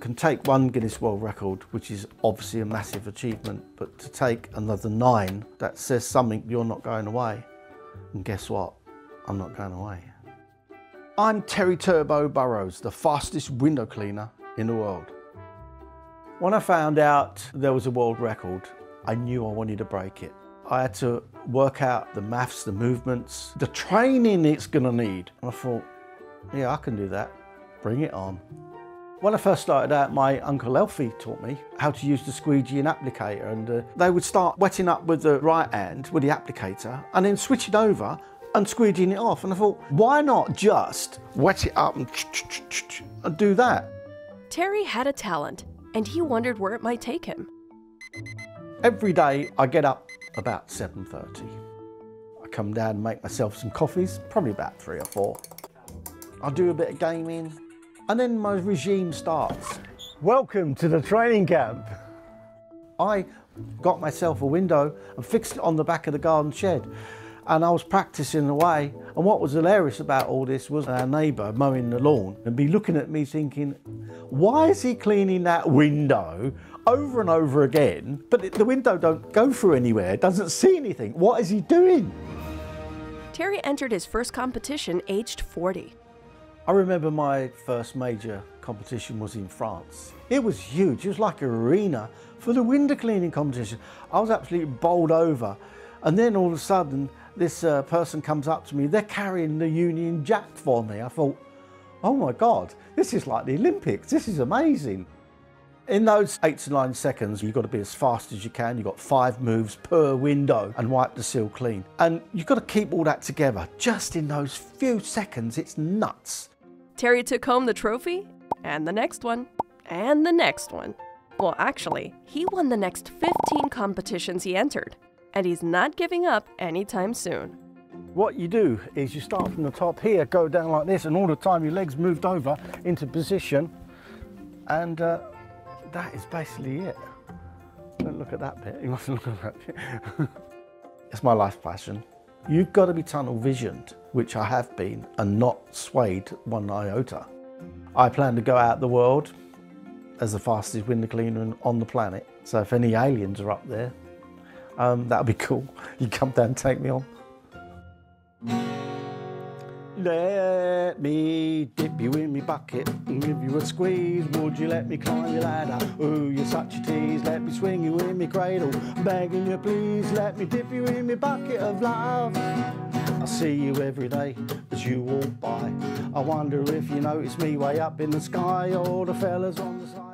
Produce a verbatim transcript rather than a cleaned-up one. can take one Guinness World Record, which is obviously a massive achievement, but to take another nine, that says something. You're not going away. And guess what? I'm not going away. I'm Terry Turbo Burrows, the fastest window cleaner in the world. When I found out there was a world record, I knew I wanted to break it. I had to work out the maths, the movements, the training it's gonna need. And I thought, yeah, I can do that. Bring it on. When I first started out, my Uncle Elfie taught me how to use the squeegee and applicator, and uh, they would start wetting up with the right hand, with the applicator, and then switching over and squeegeeing it off. And I thought, why not just wet it up and, and do that? Terry had a talent, and he wondered where it might take him. Every day I get up about seven thirty. I come down and make myself some coffees, probably about three or four. I do a bit of gaming, and then my regime starts. Welcome to the training camp. I got myself a window and fixed it on the back of the garden shed, and I was practicing away. And what was hilarious about all this was our neighbour mowing the lawn and be looking at me thinking, why is he cleaning that window over and over again? But the window don't go through anywhere, doesn't see anything. What is he doing? Terry entered his first competition aged forty. I remember my first major competition was in France. It was huge. It was like an arena for the window cleaning competition. I was absolutely bowled over. And then all of a sudden, this uh, person comes up to me. They're carrying the Union Jack for me. I thought, oh my God, this is like the Olympics. This is amazing. In those eight to nine seconds, you've got to be as fast as you can. You've got five moves per window and wipe the sill clean. And you've got to keep all that together. Just in those few seconds, it's nuts. Terry took home the trophy, and the next one, and the next one. Well, actually, he won the next fifteen competitions he entered, and he's not giving up anytime soon. What you do is you start from the top here, go down like this, and all the time your legs moved over into position, and uh, that is basically it. Don't look at that bit, you mustn't look at that bit. It's my life passion. You've got to be tunnel visioned, which I have been, and not swayed one iota. I plan to go out the world as the fastest window cleaner on the planet. So if any aliens are up there, um, that'll be cool. You come down and take me on. Let me dip you in me bucket and give you a squeeze. Would you let me climb your ladder? Ooh, you're such a tease. Let me swing you in me cradle, begging you please. Let me dip you in me bucket of love. I see you every day as you walk by. I wonder if you notice me way up in the sky, all the fellas on the side.